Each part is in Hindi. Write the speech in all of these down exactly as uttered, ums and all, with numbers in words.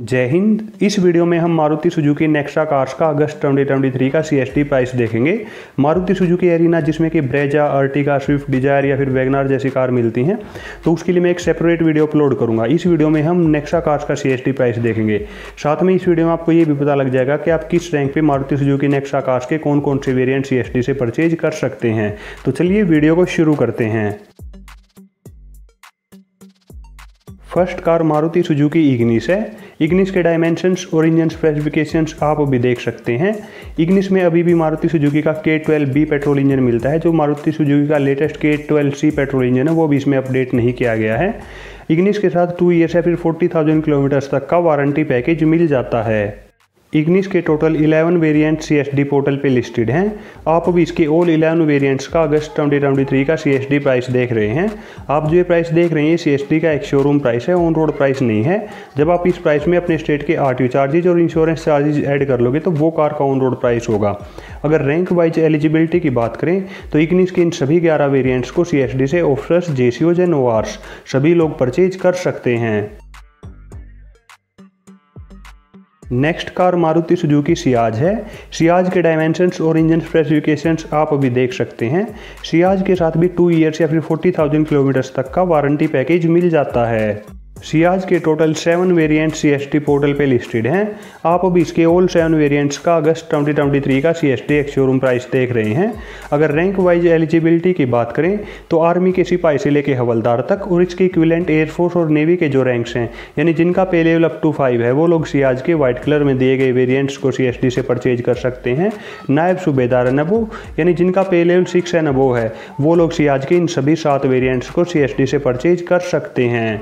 जय हिंद। इस वीडियो में हम मारुति सुजुकी नेक्सा कार्स का अगस्त ट्वेंटी ट्वेंटी थ्री का सीएसडी प्राइस देखेंगे। मारुति सुजुकी एरीना जिसमें कि ब्रेजा, अर्टिगा, स्विफ्ट डिजायर या फिर वैगनार जैसी कार मिलती हैं, तो उसके लिए मैं एक सेपरेट वीडियो अपलोड करूंगा। इस वीडियो में हम नेक्सा कार्स का सीएसडी प्राइस देखेंगे। साथ में इस वीडियो में आपको ये भी पता लग जाएगा कि आप किस रैंक पर मारुति सुजुकी नेक्सा कार्स के कौन कौन से वेरियंट सीएसडी से परचेज कर सकते हैं। तो चलिए वीडियो को शुरू करते हैं। First car Maruti Suzuki Ignis है। इग्निस के डायमेंशंस और इंजन स्पेसिफिकेशंस आप अभी देख सकते हैं। इग्निस में अभी भी मारुति सुजुकी का के ट्वेल्व बी पेट्रोल इंजन मिलता है। जो मारुति सुजुकी का latest K twelve C petrol engine है वो भी इसमें अपडेट नहीं किया गया है। इग्निस के साथ टू ईयर्स या फिर फोर्टी थाउजेंड किलोमीटर्स तक का वारंटी पैकेज मिल जाता है। इग्निस के total eleven variant CSD portal पे लिस्टेड हैं। आप अभी इसके ऑल इलेवन वेरिएंट्स का अगस्त ट्वेंटी ट्वेंटी थ्री का सीएसडी प्राइस देख रहे हैं। आप जो ये प्राइस देख रहे हैं सीएसडी का एक शोरूम प्राइस है, ऑन रोड प्राइस नहीं है। जब आप इस प्राइस में अपने स्टेट के आरटीओ चार्जेज और इंश्योरेंस चार्जेज ऐड कर लोगे तो वो कार का ऑन रोड प्राइस होगा। अगर रैंक वाइज एलिजिबिलिटी की बात करें तो इग्निस के इन सभी ग्यारह वेरियंट्स को सीएसडी से ऑफिसर्स, जेसीओज एंड ओआरस सभी लोग परचेज कर सकते हैं। Next car Maruti Suzuki Ciaz है। सियाज के डायमेंशंस और इंजन स्पेसिफिकेशंस आप अभी देख सकते हैं। सियाज के साथ भी टू इयर्स या फिर फोर्टी थाउजेंड किलोमीटर्स तक का वारंटी पैकेज मिल जाता है। सियाज के total seven variant CSD portal पे लिस्टेड हैं। आप अभी इसके ऑल सेवन वेरिएंट्स का अगस्त ट्वेंटी ट्वेंटी थ्री का सीएसडी एक शोरूम प्राइस देख रहे हैं। अगर रैंक वाइज एलिजिबिलिटी की बात करें तो आर्मी के सिपाही से लेकर हवलदार तक और इसके इक्विवेलेंट एयरफोर्स और नेवी के जो रैंक्स हैं, यानी जिनका पे लेवल अप टू फाइव है, वो लोग सियाज के व्हाइट कलर में दिए गए वेरियंट्स को सीएसडी से परचेज कर सकते हैं। नायब सूबेदार एंड अबो, यानी जिनका पे लेवल सिक्स एंड अबो है, वो लोग सियाज के इन सभी सात वेरियंट्स को सीएसडी से परचेज कर सकते हैं।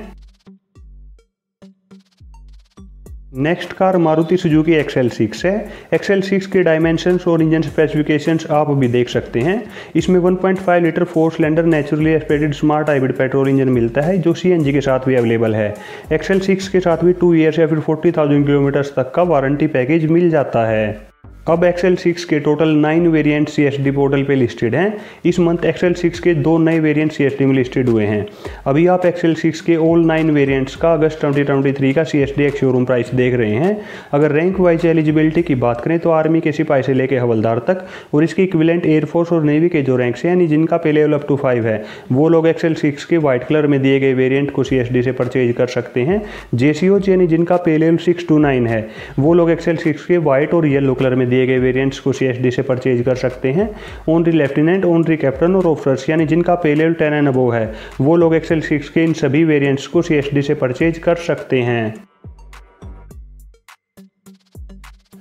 Next car Maruti Suzuki XL six है। एक्सएल सिक्स के डायमेंशंस और इंजन स्पेसिफिकेशंस आप अभी देख सकते हैं। इसमें one point five litre four cylinder naturally aspirated smart hybrid petrol engine मिलता है जो सीएनजी के साथ भी अवेलेबल है। एक्सएल सिक्स के साथ भी टू ईयर्स या फिर फोर्टी थाउजेंड किलोमीटर्स तक का वारंटी पैकेज मिल जाता है। अब एक्सएल सिक्स के total nine variant CSD portal पे लिस्टेड हैं। इस मंथ एक्सएल सिक्स के दो नए वेरिएंट सीएसडी में लिस्टेड हुए हैं। अभी आप एक्सएल सिक्स के ऑल नाइन वेरिएंट्स का अगस्त ट्वेंटी ट्वेंटी थ्री का सीएसडी एक शोरूम प्राइस देख रहे हैं। अगर रैंक वाइज एलिजिबिलिटी की बात करें तो आर्मी के सिपाही से लेकर हवलदार तक और इसके इक्विवेलेंट एयरफोर्स और नेवी के जो रैंक्स हैं, यानी जिनका पे लेवल अप टू फाइव है, वो लोग एक्सएल सिक्स के व्हाइट कलर में दिए गए वेरियंट को सीएसडी से परचेज कर सकते हैं। जेसीओज, यानी जिनका पे लेवल सिक्स टू नाइन है, वो लोग एक्सएल सिक्स के व्हाइट और येलो कलर में दिए गए वेरिएंट्स को सीएसडी से परचेज कर सकते हैं। ओनरी लेफ्टिनेंट, ओनरी कैप्टन और ऑफिसर्स, यानी जिनका पे लेवल टेन एंड अबव है, वो लोग एक्सएल सिक्स के इन सभी वेरिएंट्स को सीएसडी से परचेज कर सकते हैं।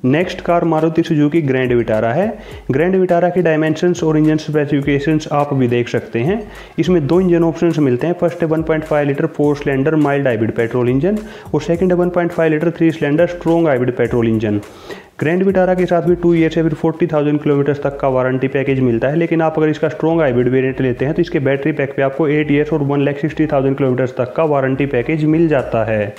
Next car Maruti Suzuki Grand Vitara है। ग्रैंड विटारा के डायमेंशंस और इंजन स्पेसिफिकेशंस आप भी देख सकते हैं। इसमें दो इंजन ऑप्शंस मिलते हैं। फर्स्ट है one point five litre four cylinder mild hybrid petrol engine और सेकंड है one point five litre three cylinder strong hybrid petrol engine. Grand Vitara के साथ भी टू ईयर्स या फिर फोर्टी थाउजेंड किलोमीटर्स तक का वारंटी पैकेज मिलता है। लेकिन आप अगर इसका स्ट्रॉन्ग हाइब्रिड वेरिएंट लेते हैं तो इसके बैटरी पैक पे आपको एट ईयर्स और one lakh sixty thousand kilometres तक का वारंटी पैकेज मिल जाता है।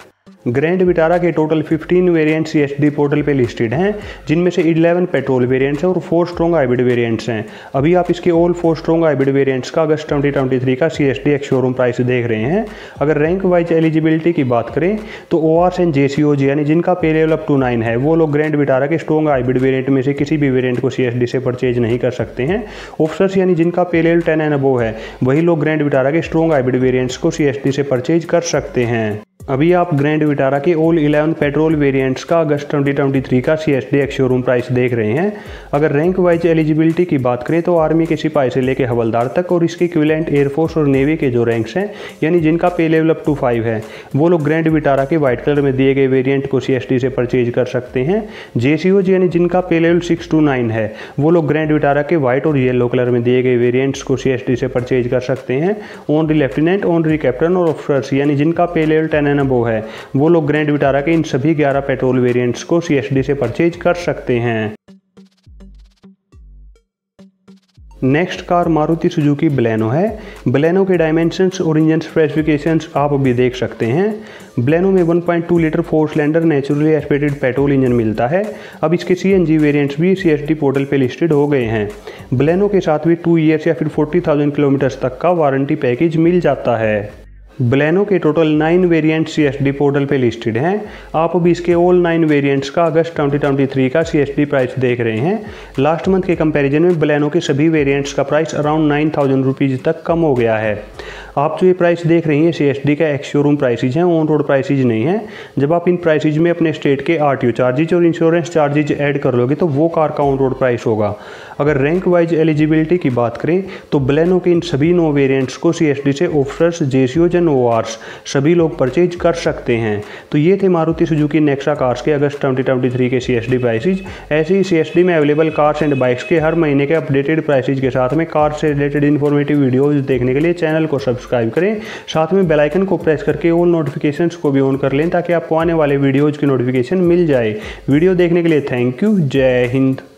ग्रैंड विटारा के total fifteen variant CSD portal पे लिस्टेड हैं, जिनमें से इलेवन पेट्रोल वेरिएंट्स हैं और फोर स्ट्रॉन्ग हाइब्रिड वेरिएंट्स हैं। अभी आप इसके all four strong hybrid variants का अगस्त ट्वेंटी ट्वेंटी थ्री का सीएसडी एक शोरूम प्राइस देख रहे हैं। अगर रैंक वाइज एलिजिबिलिटी की बात करें तो ओआरस एंड जेसीओज, यानी जिनका पे लेवल अप टू नाइन है, वो लोग ग्रैंड विटारा के स्ट्रॉन्ग हाइब्रिड वेरिएंट में से किसी भी वेरिएंट को सीएसडी से परचेज नहीं कर सकते हैं। ऑफिसर्स, यानी जिनका पे लेवल टेन एंड अबव है, वही लोग ग्रैंड विटारा के स्ट्रॉन्ग हाइब्रिड वेरिएंट्स को सीएसडी से परचेज कर सकते हैं। अभी आप ग्रैंड विटारा के ऑल इलेवन पेट्रोल वेरिएंट्स का अगस्त ट्वेंटी ट्वेंटी थ्री का सीएसडी एक शोरूम प्राइस देख रहे हैं। अगर रैंक वाइज एलिजिबिलिटी की बात करें तो आर्मी के सिपाही से लेकर हवलदार तक और इसके इक्विवेलेंट एयरफोर्स और नेवी के जो रैंक्स हैं, यानी जिनका पे लेवल अप टू फाइव है, वो लोग ग्रैंड विटारा के व्हाइट कलर में दिए गए वेरियंट को सीएसडी से परचेज कर सकते हैं। जेसीओज, यानी जिनका पे लेवल सिक्स टू नाइन है, वो लोग ग्रैंड विटारा के व्हाइट और येलो कलर में दिए गए वेरियंट्स को सीएसडी से परचेज कर सकते हैं। ऑनरी लेफ्टिनेंट, ऑनरी कैप्टन और ऑफिसर्स, यानी जिनका पे लेवल टेन वो है, वो लोग ग्रैंड विटारा के इन सभी ग्यारह पेट्रोल वेरिएंट्स को सीएसडी से परचेज कर सकते हैं। Next car Maruti Suzuki Baleno है। बलेनो के डायमेंशंस और इंजन स्पेसिफिकेशंस आप अभी देख सकते हैं। बलेनो में one point two litre four cylinder naturally aspirated petrol engine मिलता है। अब इसके सीएनजी वेरिएंट्स भी सीएसडी पोर्टल पे लिस्टेड हो गए हैं। बलेनो के साथ भी टू ईयर्स या फिर फोर्टी थाउजेंड किलोमीटर्स तक का वारंटी पैकेज मिल जाता है। बलेनो के total nine variants CSD portal पे लिस्टेड हैं। आप अभी इसके ऑल नाइन वेरिएंट्स का अगस्त ट्वेंटी ट्वेंटी थ्री का सीएसडी प्राइस देख रहे हैं। लास्ट मंथ के कंपैरिजन में बलेनो के सभी वेरिएंट्स का price around nine thousand rupees तक कम हो गया है। आप जो ये प्राइस देख रही हैं सीएसडी का एक्स शोरूम प्राइसिज हैं, ऑन रोड प्राइसिज नहीं है। जब आप इन प्राइसिज में अपने स्टेट के आरटीओ चार्जेज और इंश्योरेंस चार्जेज ऐड कर लोगे तो वो कार का ऑन रोड प्राइस होगा। अगर रैंक वाइज एलिजिबिलिटी की बात करें तो बलेनो के इन सभी नौ वेरिएंट्स को सीएसडी से ऑफिसर्स, जेसीओज एंड ओआरस सभी लोग परचेज कर सकते हैं। तो ये थे मारुति सुजुकी नेक्सा कार्स के अगस्त ट्वेंटी ट्वेंटी थ्री के सीएसडी प्राइसिज। ऐसे ही सीएसडी में अवेलेबल कार्स एंड बाइक्स के हर महीने के अपडेटेड प्राइसिज के साथ में कार से रिलेटेड इन्फॉर्मेटिव वीडियोज देखने के लिए चैनल को सब्सक्राइब करें, साथ में बेल आइकन को प्रेस करके ऑल नोटिफिकेशंस को भी ऑन कर लें ताकि आपको आने वाले वीडियोज की नोटिफिकेशन मिल जाए। वीडियो देखने के लिए थैंक यू। जय हिंद।